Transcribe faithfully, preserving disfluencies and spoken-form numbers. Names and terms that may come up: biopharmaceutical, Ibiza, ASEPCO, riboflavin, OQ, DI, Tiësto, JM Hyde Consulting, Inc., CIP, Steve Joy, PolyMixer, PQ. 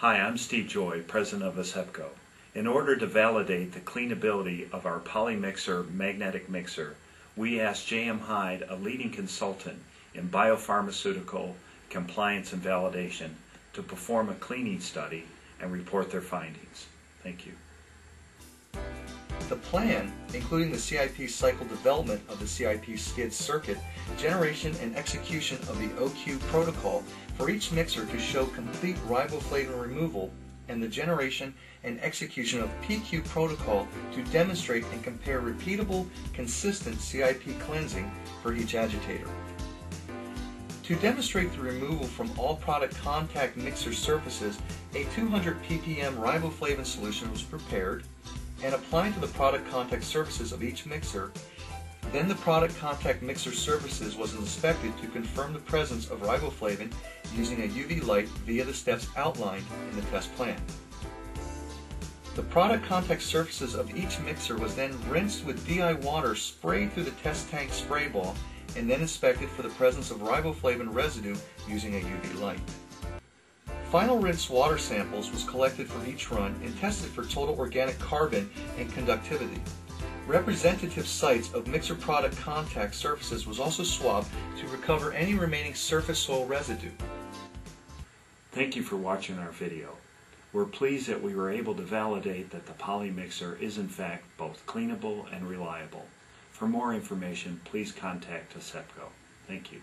Hi, I'm Steve Joy, President of ASEPCO. In order to validate the cleanability of our PolyMixer magnetic mixer, we asked J M Hyde, a leading consultant in biopharmaceutical compliance and validation, to perform a cleaning study and report their findings. Thank you. The plan, including the C I P cycle development of the C I P skid circuit, generation and execution of the O Q protocol for each mixer to show complete riboflavin removal, and the generation and execution of P Q protocol to demonstrate and compare repeatable, consistent C I P cleansing for each agitator. To demonstrate the removal from all product contact mixer surfaces, a two hundred p p m riboflavin solution was prepared and applied to the product contact surfaces of each mixer. Then the product contact mixer surfaces was inspected to confirm the presence of riboflavin using a U V light via the steps outlined in the test plan. The product contact surfaces of each mixer was then rinsed with D I water sprayed through the test tank spray ball and then inspected for the presence of riboflavin residue using a U V light. Final rinse water samples was collected from each run and tested for total organic carbon and conductivity. Representative sites of mixer product contact surfaces was also swabbed to recover any remaining surface soil residue. Thank you for watching our video. We're pleased that we were able to validate that the PolyMixer is in fact both cleanable and reliable. For more information, please contact ASEPCO. Thank you.